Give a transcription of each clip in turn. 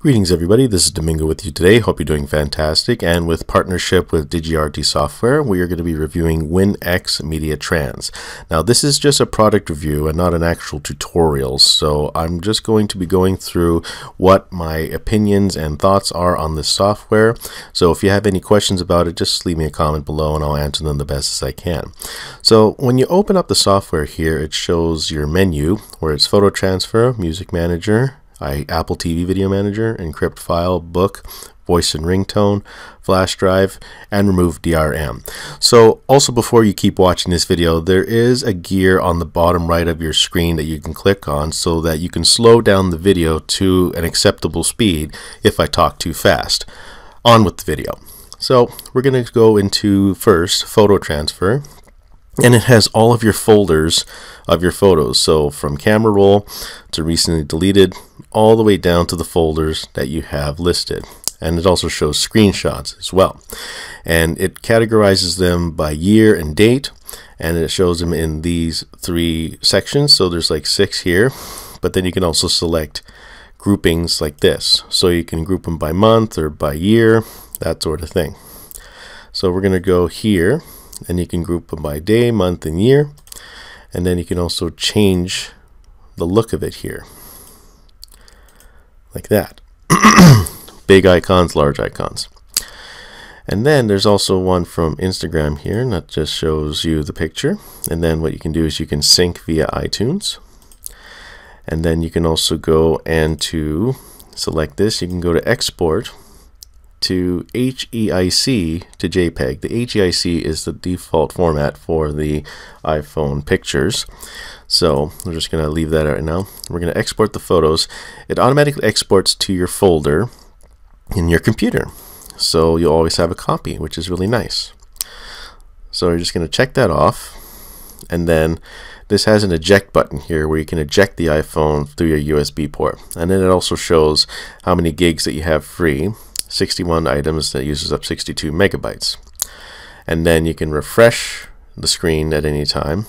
Greetings everybody, this is Domingo with you today. Hope you're doing fantastic, and with partnership with DigiRT software, we are going to be reviewing WinX MediaTrans. Now this is just a product review and not an actual tutorial, so I'm just going to be going through what my opinions and thoughts are on this software. So if you have any questions about it, just leave me a comment below and I'll answer them the best as I can. So when you open up the software here, it shows your menu where it's Photo Transfer, Music Manager, Apple TV Video Manager, Encrypt File, Book, Voice and Ringtone, Flash Drive, and Remove DRM. So also, before you keep watching this video, there is a gear on the bottom right of your screen that you can click on so that you can slow down the video to an acceptable speed if I talk too fast. On with the video. So we're going to go into first Photo Transfer. And it has all of your folders of your photos, so from camera roll to recently deleted, all the way down to the folders that you have listed. And it also shows screenshots as well. And it categorizes them by year and date, and it shows them in these three sections. So there's like 6 here, but then you can also select groupings like this. So you can group them by month or by year, that sort of thing. So we're going to go here, and you can group them by day, month, and year. And then you can also change the look of it here, like that. Big icons, large icons. And then there's also one from Instagram here, and that just shows you the picture. And then what you can do is you can sync via iTunes. And then you can also go and to select this, you can go to export to HEIC to JPEG. The HEIC is the default format for the iPhone pictures. So we're just going to leave that out now. We're going to export the photos. It automatically exports to your folder in your computer, so you'll always have a copy, which is really nice. So you're just going to check that off. And then this has an eject button here where you can eject the iPhone through your USB port. And then it also shows how many gigs that you have free. 61 items, that uses up 62 megabytes. And then you can refresh the screen at any time,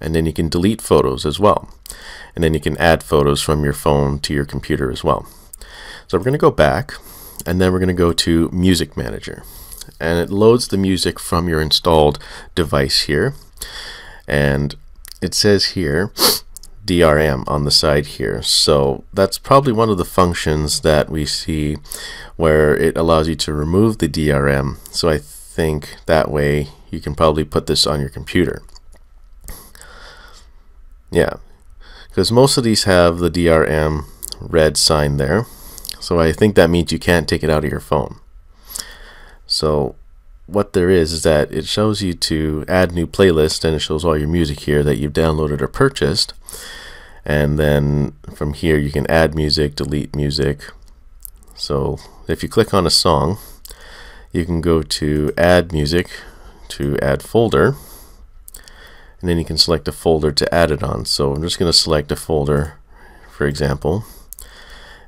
and then you can delete photos as well, and then you can add photos from your phone to your computer as well. So we're going to go back, and then we're going to go to Music Manager, and it loads the music from your installed device here, and it says here DRM on the side here. So that's probably one of the functions that we see where it allows you to remove the DRM. So I think that way you can probably put this on your computer. Yeah, because most of these have the DRM red sign there. So I think that means you can't take it out of your phone. So what there is that it shows you to add new playlist, and it shows all your music here that you've downloaded or purchased. And then from here you can add music, delete music. So if you click on a song, you can go to add music to add folder, and then you can select a folder to add it on. So I'm just going to select a folder, for example,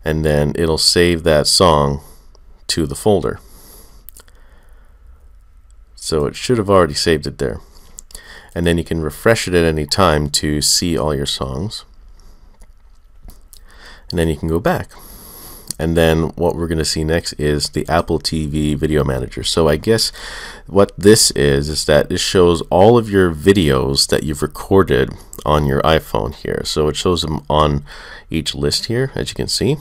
and then it'll save that song to the folder. So it should have already saved it there. And then you can refresh it at any time to see all your songs. And then you can go back. And then what we're going to see next is the Apple TV Video Manager. So I guess what this is that this shows all of your videos that you've recorded on your iPhone here. So it shows them on each list here, as you can see.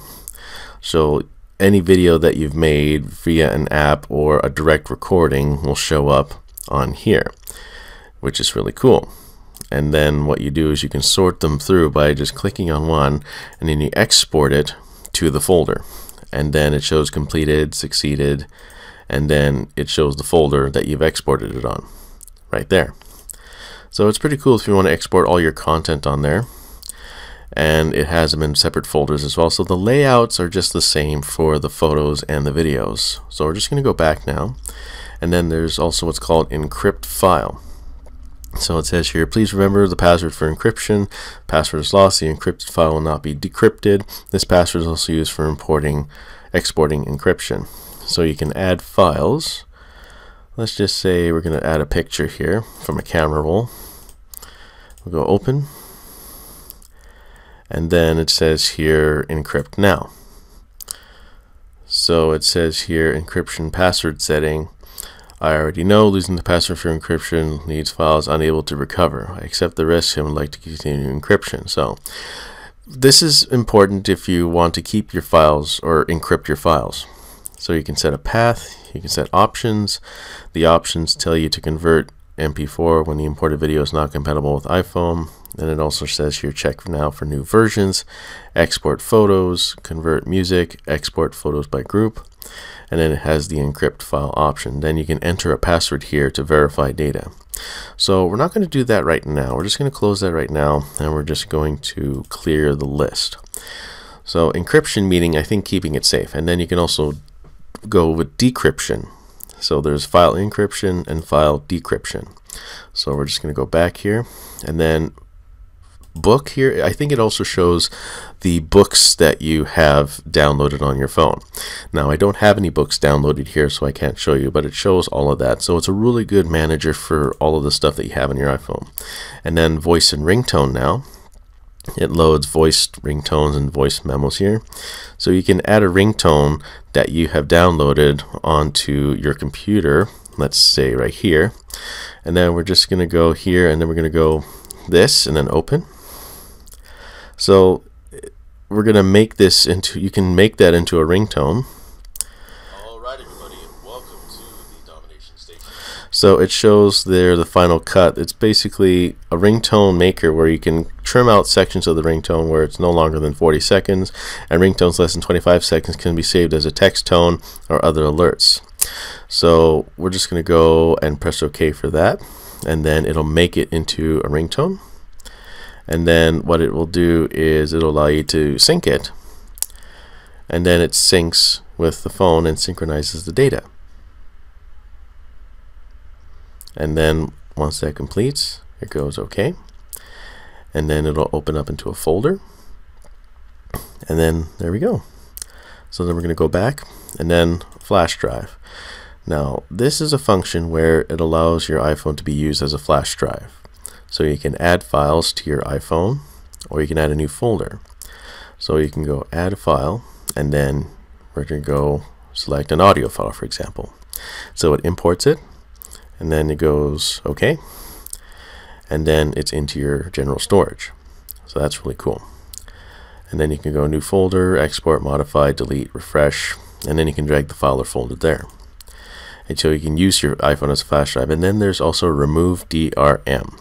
So any video that you've made via an app or a direct recording will show up on here, which is really cool. And then what you do is you can sort them through by just clicking on one, and then you export it to the folder, and then it shows completed, succeeded, and then it shows the folder that you've exported it on right there. So it's pretty cool if you want to export all your content on there. And it has them in separate folders as well, so the layouts are just the same for the photos and the videos. So we're just going to go back now, and then there's also what's called encrypt file. So it says here, please remember the password for encryption. Password is lost, the encrypted file will not be decrypted. This password is also used for exporting encryption. So you can add files. Let's just say we're going to add a picture here from a camera roll. We'll go open. And then it says here, encrypt now. So it says here, encryption password setting. I already know losing the password for encryption leaves files unable to recover. I accept the risk and would like to continue encryption. So this is important if you want to keep your files or encrypt your files. So you can set a path, you can set options. The options tell you to convert MP4 when the imported video is not compatible with iPhone. And it also says here, check now for new versions, export photos, convert music, export photos by group, and then it has the encrypt file option. Then you can enter a password here to verify data. So we're not going to do that right now. We're just going to close that right now, and we're just going to clear the list. So encryption meaning, I think, keeping it safe. And then you can also go with decryption. So there's file encryption and file decryption. So we're just going to go back here, and then book here. I think it also shows the books that you have downloaded on your phone. Now I don't have any books downloaded here, so I can't show you, but it shows all of that. So it's a really good manager for all of the stuff that you have on your iPhone. And then voice and ringtone now. It loads voice ringtones and voice memos here. So you can add a ringtone that you have downloaded onto your computer, let's say right here. And then we're just going to go here, and then we're going to go this, and then open. So we're going to make this into, you can make that into a ringtone. Alright everybody, and welcome to the Domination Station. So it shows there the final cut. It's basically a ringtone maker where you can trim out sections of the ringtone where it's no longer than 40 seconds, and ringtones less than 25 seconds can be saved as a text tone or other alerts. So we're just going to go and press OK for that, and then it'll make it into a ringtone. And then what it will do is it'll allow you to sync it, and then it syncs with the phone and synchronizes the data. And then once that completes, it goes OK, and then it'll open up into a folder, and then there we go. So then we're going to go back, and then flash drive. Now this is a function where it allows your iPhone to be used as a flash drive. So you can add files to your iPhone, or you can add a new folder. So you can go add a file, and then we're going to go select an audio file, for example. So it imports it, and then it goes OK, and then it's into your general storage. So that's really cool. And then you can go new folder, export, modify, delete, refresh, and then you can drag the file or folder there. And so you can use your iPhone as a flash drive. And then there's also remove DRM.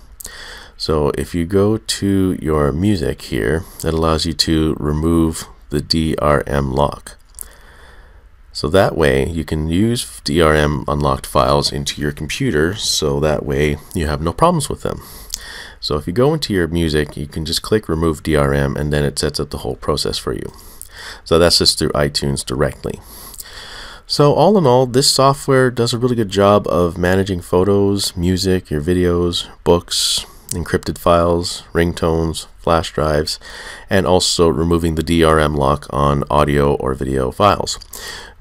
So if you go to your music here, that allows you to remove the DRM lock. So that way you can use DRM unlocked files into your computer, so that way you have no problems with them. So if you go into your music, you can just click remove DRM, and then it sets up the whole process for you. So that's just through iTunes directly. So all in all, this software does a really good job of managing photos, music, your videos, books, encrypted files, ringtones, flash drives, and also removing the DRM lock on audio or video files,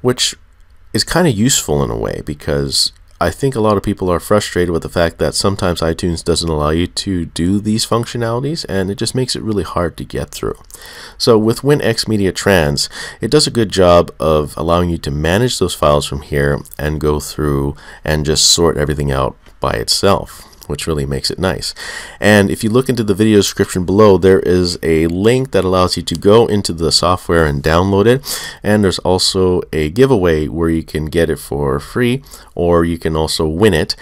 which is kind of useful in a way, because I think a lot of people are frustrated with the fact that sometimes iTunes doesn't allow you to do these functionalities, and it just makes it really hard to get through. So with WinX MediaTrans, it does a good job of allowing you to manage those files from here and go through and just sort everything out by itself, which really makes it nice. And if you look into the video description below, there is a link that allows you to go into the software and download it, and there's also a giveaway where you can get it for free, or you can also win it,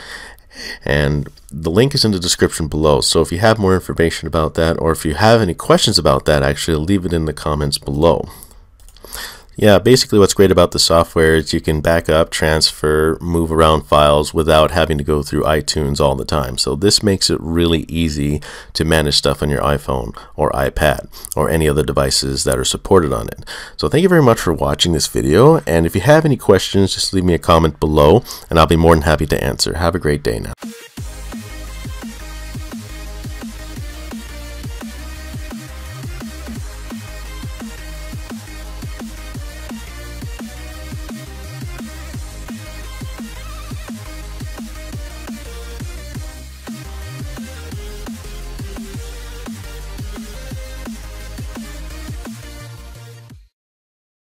and the link is in the description below. So if you have more information about that, or if you have any questions about that, actually leave it in the comments below. Yeah, basically what's great about the software is you can back up, transfer, move around files without having to go through iTunes all the time. So this makes it really easy to manage stuff on your iPhone or iPad or any other devices that are supported on it. So thank you very much for watching this video, and if you have any questions, just leave me a comment below, and I'll be more than happy to answer. Have a great day now.